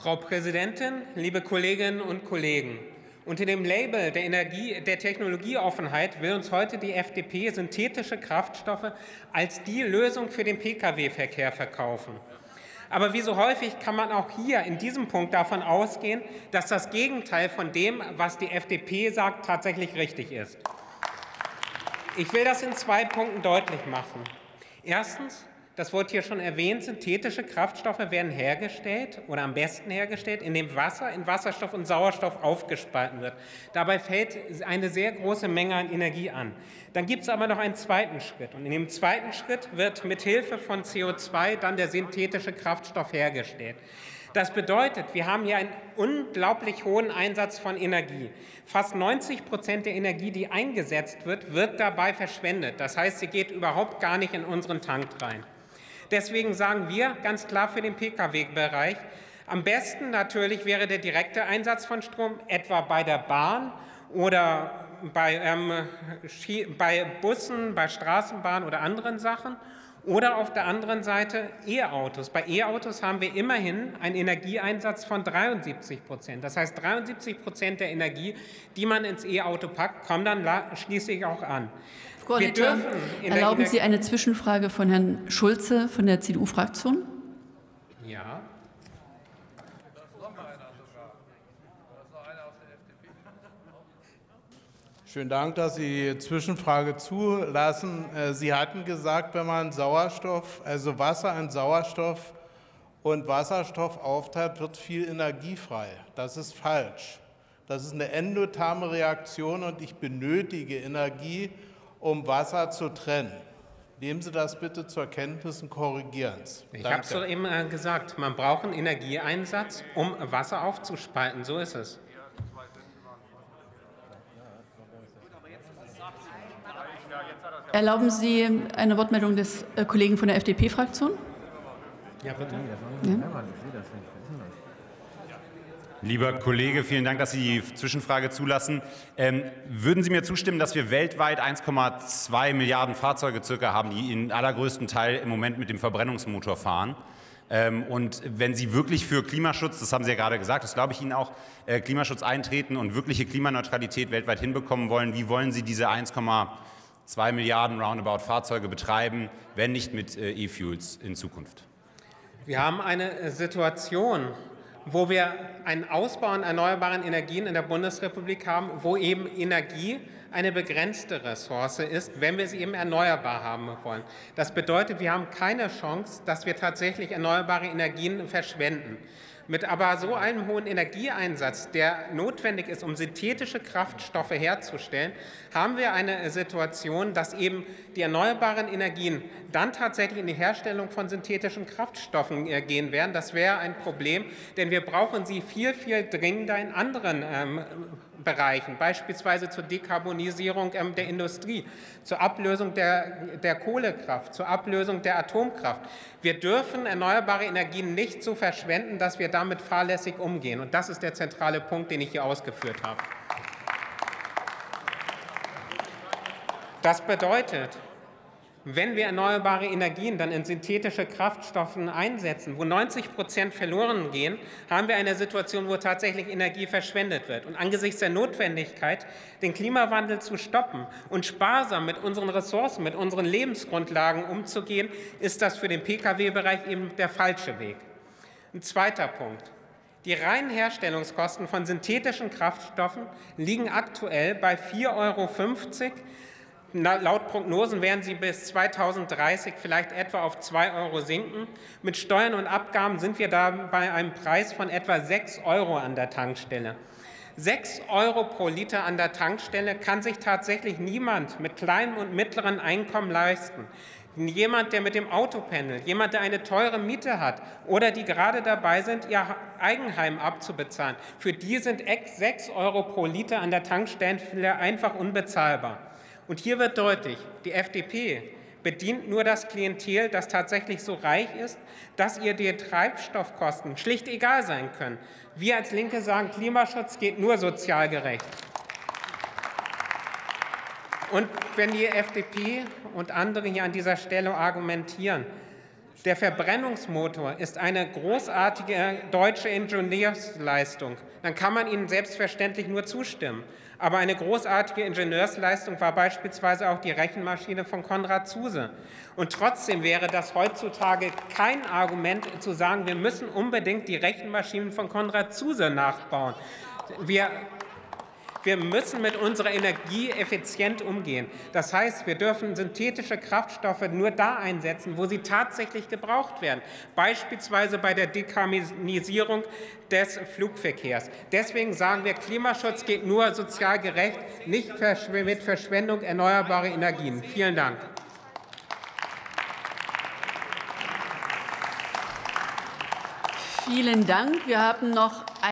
Frau Präsidentin, liebe Kolleginnen und Kollegen! Unter dem Label der Technologieoffenheit will uns heute die FDP synthetische Kraftstoffe als die Lösung für den Pkw-Verkehr verkaufen. Aber wie so häufig kann man auch hier in diesem Punkt davon ausgehen, dass das Gegenteil von dem, was die FDP sagt, tatsächlich richtig ist. Ich will das in zwei Punkten deutlich machen. Erstens, das wurde hier schon erwähnt, synthetische Kraftstoffe werden hergestellt oder am besten hergestellt, indem Wasser in Wasserstoff und Sauerstoff aufgespalten wird. Dabei fällt eine sehr große Menge an Energie an. Dann gibt es aber noch einen zweiten Schritt. Und in dem zweiten Schritt wird mit Hilfe von CO2 dann der synthetische Kraftstoff hergestellt. Das bedeutet, wir haben hier einen unglaublich hohen Einsatz von Energie. Fast 90% der Energie, die eingesetzt wird, wird dabei verschwendet. Das heißt, sie geht überhaupt gar nicht in unseren Tank rein. Deswegen sagen wir ganz klar für den Pkw-Bereich, am besten natürlich wäre der direkte Einsatz von Strom, etwa bei der Bahn oder bei Bussen, bei Straßenbahnen oder anderen Sachen. Oder auf der anderen Seite E-Autos. Bei E-Autos haben wir immerhin einen Energieeinsatz von 73%. Das heißt, 73% der Energie, die man ins E-Auto packt, kommen dann schließlich auch an. Frau Konrad, erlauben Sie eine Zwischenfrage von Herrn Schulze von der CDU-Fraktion? Ja. Schönen Dank, dass Sie die Zwischenfrage zulassen. Sie hatten gesagt, wenn man Sauerstoff, also Wasser in Sauerstoff und Wasserstoff aufteilt, wird viel Energie frei. Das ist falsch. Das ist eine endotherme Reaktion und ich benötige Energie, um Wasser zu trennen. Nehmen Sie das bitte zur Kenntnis und korrigieren es. Ich habe es doch eben gesagt, man braucht einen Energieeinsatz, um Wasser aufzuspalten. So ist es. Erlauben Sie eine Wortmeldung des Kollegen von der FDP-Fraktion? Ja, bitte. Lieber Kollege, vielen Dank, dass Sie die Zwischenfrage zulassen. Würden Sie mir zustimmen, dass wir weltweit 1,2 Milliarden Fahrzeuge circa haben, die in allergrößten Teil im Moment mit dem Verbrennungsmotor fahren? Und wenn Sie wirklich für Klimaschutz, das haben Sie ja gerade gesagt, das glaube ich Ihnen auch, Klimaschutz eintreten und wirkliche Klimaneutralität weltweit hinbekommen wollen, wie wollen Sie diese 1,2 Milliarden roundabout Fahrzeuge betreiben, wenn nicht mit E-Fuels in Zukunft? Wir haben eine Situation, wo wir einen Ausbau an erneuerbaren Energien in der Bundesrepublik haben, wo eben Energie eine begrenzte Ressource ist, wenn wir sie eben erneuerbar haben wollen. Das bedeutet, wir haben keine Chance, dass wir tatsächlich erneuerbare Energien verschwenden. Mit aber so einem hohen Energieeinsatz, der notwendig ist, um synthetische Kraftstoffe herzustellen, haben wir eine Situation, dass eben die erneuerbaren Energien dann tatsächlich in die Herstellung von synthetischen Kraftstoffen gehen werden. Das wäre ein Problem, denn wir brauchen sie viel, viel dringender in anderen Bereichen, beispielsweise zur Dekarbonisierung der Industrie, zur Ablösung der Kohlekraft, zur Ablösung der Atomkraft. Wir dürfen erneuerbare Energien nicht so verschwenden, dass wir damit fahrlässig umgehen. Und das ist der zentrale Punkt, den ich hier ausgeführt habe. Das bedeutet, wenn wir erneuerbare Energien dann in synthetische Kraftstoffen einsetzen, wo 90% verloren gehen, haben wir eine Situation, wo tatsächlich Energie verschwendet wird. Und angesichts der Notwendigkeit, den Klimawandel zu stoppen und sparsam mit unseren Ressourcen, mit unseren Lebensgrundlagen umzugehen, ist das für den Pkw-Bereich eben der falsche Weg. Ein zweiter Punkt. Die reinen Herstellungskosten von synthetischen Kraftstoffen liegen aktuell bei 4,50 €. Laut Prognosen werden sie bis 2030 vielleicht etwa auf 2 € sinken. Mit Steuern und Abgaben sind wir da bei einem Preis von etwa 6 € an der Tankstelle. 6 € pro Liter an der Tankstelle kann sich tatsächlich niemand mit kleinem und mittlerem Einkommen leisten. Jemand, der mit dem Auto pendelt, jemand, der eine teure Miete hat oder die gerade dabei sind, ihr Eigenheim abzubezahlen, für die sind 6 € pro Liter an der Tankstelle einfach unbezahlbar. Und hier wird deutlich, die FDP bedient nur das Klientel, das tatsächlich so reich ist, dass ihr die Treibstoffkosten schlicht egal sein können. Wir als Linke sagen, Klimaschutz geht nur sozial gerecht. Und wenn die FDP und andere hier an dieser Stelle argumentieren, Der Verbrennungsmotor ist eine großartige deutsche Ingenieursleistung. Dann kann man Ihnen selbstverständlich nur zustimmen. Aber eine großartige Ingenieursleistung war beispielsweise auch die Rechenmaschine von Konrad Zuse. Und trotzdem wäre das heutzutage kein Argument, zu sagen, wir müssen unbedingt die Rechenmaschinen von Konrad Zuse nachbauen. Wir müssen mit unserer Energie effizient umgehen. Das heißt, wir dürfen synthetische Kraftstoffe nur da einsetzen, wo sie tatsächlich gebraucht werden, beispielsweise bei der Dekarbonisierung des Flugverkehrs. Deswegen sagen wir, Klimaschutz geht nur sozial gerecht, nicht mit Verschwendung erneuerbarer Energien. Vielen Dank. Vielen Dank. Wir haben noch